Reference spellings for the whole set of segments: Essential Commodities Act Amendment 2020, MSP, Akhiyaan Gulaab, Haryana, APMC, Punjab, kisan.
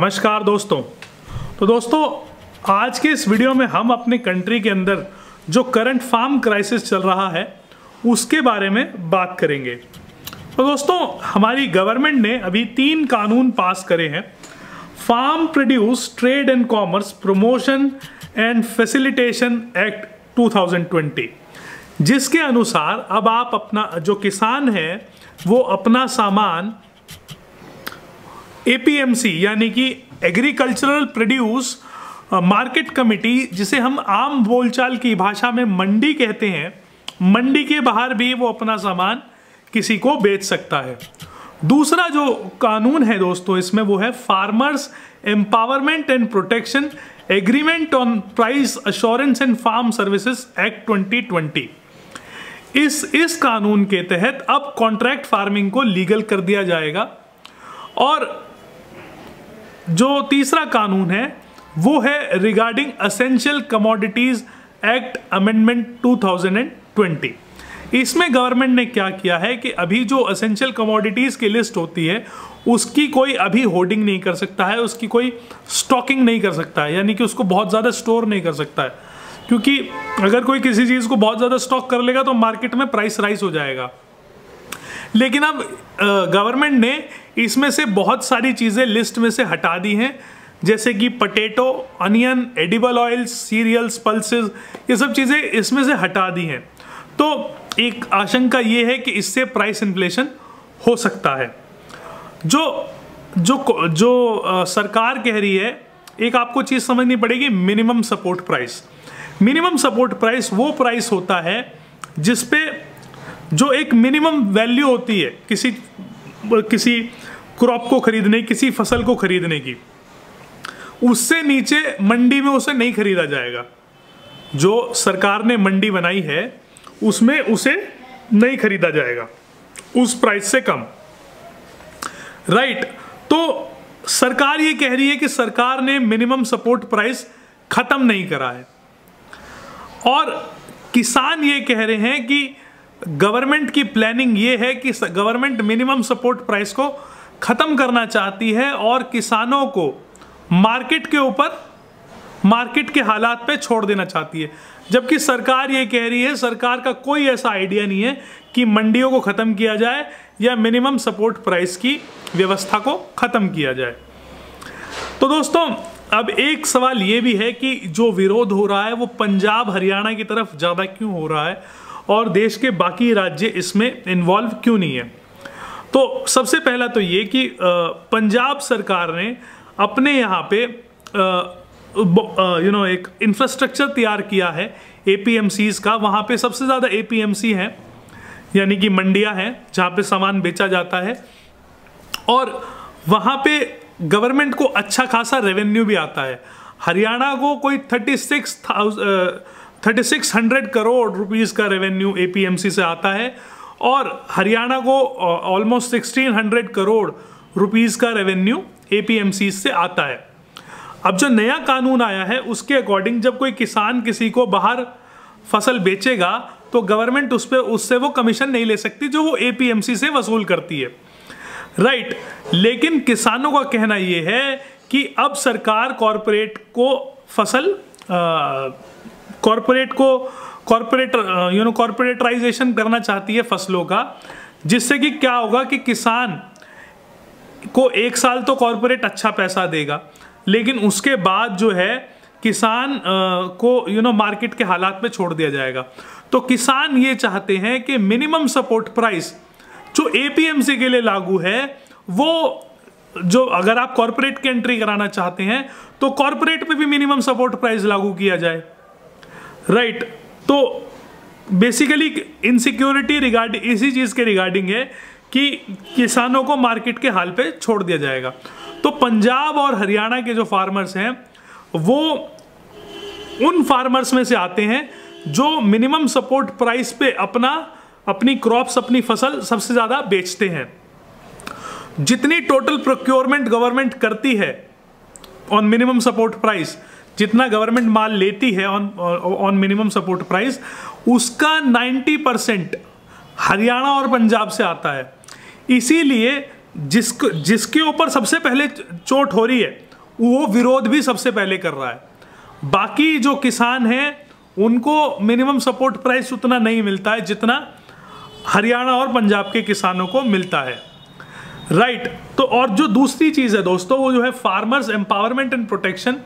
नमस्कार दोस्तों। तो दोस्तों आज के इस वीडियो में हम अपने कंट्री के अंदर जो करंट फार्म क्राइसिस चल रहा है उसके बारे में बात करेंगे। तो दोस्तों हमारी गवर्नमेंट ने अभी 3 कानून पास करे हैं, farm produce trade and commerce promotion and facilitation act 2020, जिसके अनुसार अब आप अपना जो किसान है वो अपना सामान APMC यानी कि एग्रीकल्चरल प्रोड्यूस मार्केट कमेटी, जिसे हम आम बोलचाल की भाषा में मंडी कहते हैं, मंडी के बाहर भी वो अपना सामान किसी को बेच सकता है। दूसरा जो कानून है दोस्तों इसमें वो है farmers empowerment and protection agreement on price assurance and farm services act 2020। इस कानून के तहत अब कॉन्ट्रैक्ट फार्मिंग को लीगल कर दिया जाएगा। और जो तीसरा कानून है वो है regarding essential commodities act amendment 2020। इसमें गवर्नमेंट ने क्या किया है कि अभी जो एसेंशियल कमोडिटीज की लिस्ट होती है उसकी कोई अभी होर्डिंग नहीं कर सकता है, उसकी कोई स्टॉकिंग नहीं कर सकता है, यानी कि उसको बहुत ज़्यादा स्टोर नहीं कर सकता है, क्योंकि अगर कोई किसी चीज़ को बहुत ज़्यादा स्टॉक कर लेगा तो मार्केट में प्राइस राइज हो जाएगा। लेकिन अब गवर्नमेंट ने इसमें से बहुत सारी चीज़ें लिस्ट में से हटा दी हैं, जैसे कि potato, onion, edible oils, cereals, pulses, ये सब चीज़ें इसमें से हटा दी हैं। तो एक आशंका ये है कि इससे प्राइस इन्फ्लेशन हो सकता है। जो जो जो सरकार कह रही है, एक आपको चीज़ समझनी पड़ेगी, minimum support price. Minimum support price वो प्राइस होता है जिसपे जो एक मिनिमम वैल्यू होती है किसी क्रॉप को खरीदने, किसी फसल को खरीदने की, उससे नीचे मंडी में उसे नहीं खरीदा जाएगा। जो सरकार ने मंडी बनाई है उसमें उसे नहीं खरीदा जाएगा उस प्राइस से कम, राइट। तो सरकार ये कह रही है कि सरकार ने मिनिमम सपोर्ट प्राइस खत्म नहीं करा है, और किसान ये कह रहे हैं कि गवर्नमेंट की प्लानिंग ये है कि गवर्नमेंट मिनिमम सपोर्ट प्राइस को ख़त्म करना चाहती है और किसानों को मार्केट के ऊपर, मार्केट के हालात पे छोड़ देना चाहती है। जबकि सरकार ये कह रही है, सरकार का कोई ऐसा आइडिया नहीं है कि मंडियों को ख़त्म किया जाए या मिनिमम सपोर्ट प्राइस की व्यवस्था को ख़त्म किया जाए। तो दोस्तों अब एक सवाल ये भी है कि जो विरोध हो रहा है वो पंजाब हरियाणा की तरफ ज़्यादा क्यों हो रहा है और देश के बाकी राज्य इसमें इन्वॉल्व क्यों नहीं है। तो सबसे पहला तो ये कि पंजाब सरकार ने अपने यहाँ पे एक इंफ्रास्ट्रक्चर तैयार किया है APMCs का। वहाँ पे सबसे ज़्यादा APMC हैं, यानी कि मंडियाँ हैं जहाँ पे सामान बेचा जाता है, और वहाँ पे गवर्नमेंट को अच्छा खासा रेवेन्यू भी आता है। हरियाणा को कोई 3600 करोड़ रुपीस का रेवेन्यू APMC से आता है, और हरियाणा को ऑलमोस्ट 1600 करोड़ रुपीस का रेवेन्यू APMC से आता है। अब जो नया कानून आया है उसके अकॉर्डिंग जब कोई किसान किसी को बाहर फसल बेचेगा तो गवर्नमेंट उस पे उससे वो कमीशन नहीं ले सकती जो वो APMC से वसूल करती है, राइट। लेकिन किसानों का कहना ये है कि अब सरकार कॉरपोरेट को कॉरपोरेटराइजेशन करना चाहती है फसलों का, जिससे कि क्या होगा कि किसान को एक साल तो कॉरपोरेट अच्छा पैसा देगा, लेकिन उसके बाद जो है किसान को मार्केट के हालात में छोड़ दिया जाएगा। तो किसान ये चाहते हैं कि मिनिमम सपोर्ट प्राइस जो APMC के लिए लागू है, वो जो अगर आप कॉरपोरेट की एंट्री कराना चाहते हैं तो कॉरपोरेट पे भी मिनिमम सपोर्ट प्राइस लागू किया जाए, राइट। तो बेसिकली इनसिक्योरिटी रिगार्डिंग इसी चीज़ के रिगार्डिंग है कि किसानों को मार्केट के हाल पे छोड़ दिया जाएगा। तो पंजाब और हरियाणा के जो फार्मर्स हैं वो उन फार्मर्स में से आते हैं जो मिनिमम सपोर्ट प्राइस पे अपनी क्रॉप्स, अपनी फसल सबसे ज़्यादा बेचते हैं। जितनी टोटल प्रोक्योरमेंट गवर्नमेंट करती है ऑन मिनिमम सपोर्ट प्राइस, जितना गवर्नमेंट माल लेती है ऑन मिनिमम सपोर्ट प्राइस, उसका 90% हरियाणा और पंजाब से आता है। इसीलिए जिसके ऊपर सबसे पहले चोट हो रही है वो विरोध भी सबसे पहले कर रहा है। बाकी जो किसान हैं उनको मिनिमम सपोर्ट प्राइस उतना नहीं मिलता है जितना हरियाणा और पंजाब के किसानों को मिलता है, राइट। तो और जो दूसरी चीज़ है दोस्तों वो जो है farmers empowerment and protection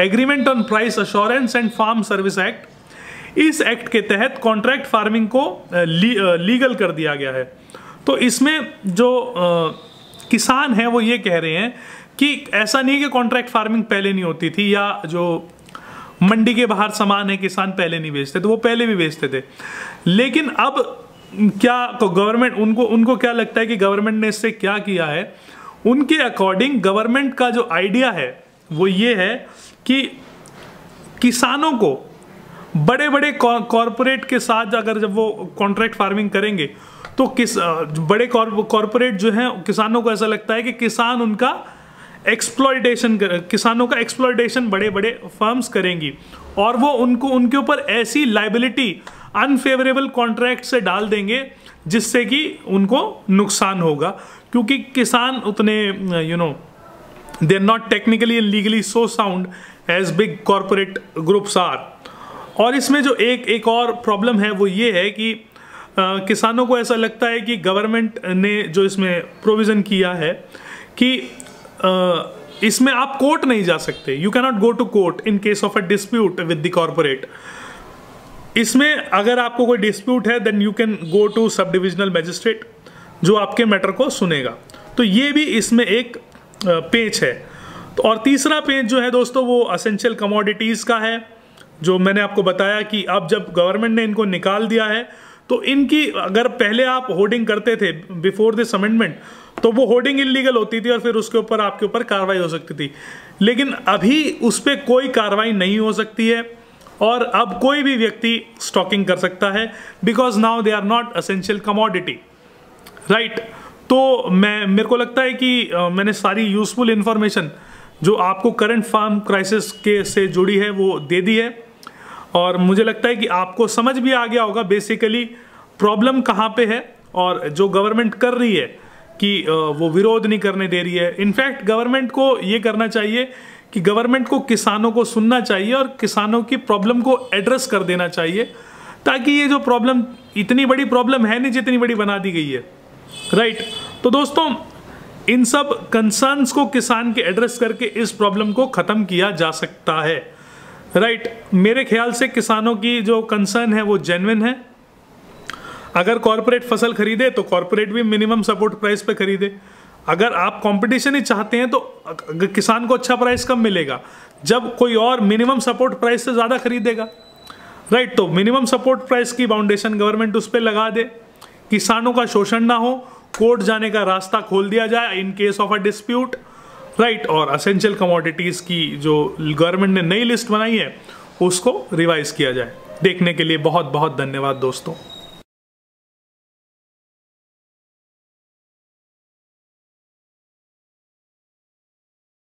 agreement on price assurance and farm service act, इस एक्ट के तहत कॉन्ट्रैक्ट फार्मिंग को लीगल कर दिया गया है। तो इसमें जो किसान हैं वो ये कह रहे हैं कि ऐसा नहीं है कि कॉन्ट्रैक्ट फार्मिंग पहले नहीं होती थी या जो मंडी के बाहर सामान है किसान पहले नहीं बेचते, तो वो पहले भी बेचते थे, लेकिन अब क्या तो गवर्नमेंट उनको क्या लगता है कि गवर्नमेंट ने इससे क्या किया है। उनके अकॉर्डिंग गवर्नमेंट का जो आइडिया है वो ये है कि किसानों को बड़े बड़े कॉरपोरेट के साथ अगर जब वो कॉन्ट्रैक्ट फार्मिंग करेंगे तो बड़े कॉरपोरेट जो हैं किसानों को ऐसा लगता है कि किसान उनका एक्सप्लॉयटेशन किसानों का एक्सप्लॉयटेशन बड़े बड़े फर्म्स करेंगी और वो उनके ऊपर ऐसी लाइबिलिटी अनफेवरेबल कॉन्ट्रैक्ट से डाल देंगे जिससे कि उनको नुकसान होगा, क्योंकि किसान उतने you know they are not technically and legally so sound as big corporate groups are. और इसमें जो एक और प्रॉब्लम है वो ये है कि किसानों को ऐसा लगता है कि गवर्नमेंट ने जो इसमें प्रोविज़न किया है कि इसमें आप कोर्ट नहीं जा सकते, you cannot go to court in case of a dispute with the corporate. इसमें अगर आपको कोई डिस्प्यूट है then you can go to sub divisional magistrate जो आपके मैटर को सुनेगा। तो ये भी इसमें एक पेज है। तो और तीसरा पेज जो है दोस्तों वो असेंशियल कमोडिटीज़ का है, जो मैंने आपको बताया कि अब जब गवर्नमेंट ने इनको निकाल दिया है तो इनकी अगर पहले आप होर्डिंग करते थे बिफोर दिस अमेंडमेंट तो वो होर्डिंग इलीगल होती थी और फिर उसके ऊपर आपके ऊपर कार्रवाई हो सकती थी, लेकिन अभी उस पर कोई कार्रवाई नहीं हो सकती है और अब कोई भी व्यक्ति स्टॉकिंग कर सकता है because now they are not essential commodity, right. तो मेरे को लगता है कि मैंने सारी यूजफुल इन्फॉर्मेशन जो आपको करंट फार्म क्राइसिस के से जुड़ी है वो दे दी है और मुझे लगता है कि आपको समझ भी आ गया होगा बेसिकली प्रॉब्लम कहाँ पे है और जो गवर्नमेंट कर रही है कि वो विरोध नहीं करने दे रही है। इनफैक्ट गवर्नमेंट को ये करना चाहिए कि गवर्नमेंट को किसानों को सुनना चाहिए और किसानों की प्रॉब्लम को एड्रेस कर देना चाहिए, ताकि ये जो प्रॉब्लम इतनी बड़ी प्रॉब्लम है नहीं जितनी बड़ी बना दी गई है, राइट। तो दोस्तों इन सब कंसर्न्स को किसान के एड्रेस करके इस प्रॉब्लम को ख़त्म किया जा सकता है, राइट। मेरे ख्याल से किसानों की जो कंसर्न है वो जेन्युइन है। अगर कॉरपोरेट फसल खरीदे तो कॉरपोरेट भी मिनिमम सपोर्ट प्राइस पर खरीदे। अगर आप कंपटीशन ही चाहते हैं तो किसान को अच्छा प्राइस कब मिलेगा, जब कोई और मिनिमम सपोर्ट प्राइस से ज़्यादा खरीदेगा, राइट। तो मिनिमम सपोर्ट प्राइस की बाउंडेशन गवर्नमेंट उस पर लगा दे, किसानों का शोषण ना हो, कोर्ट जाने का रास्ता खोल दिया जाए in case of a dispute, right. और असेंशियल कमोडिटीज़ की जो गवर्नमेंट ने नई लिस्ट बनाई है उसको रिवाइज किया जाए। देखने के लिए बहुत बहुत धन्यवाद दोस्तों।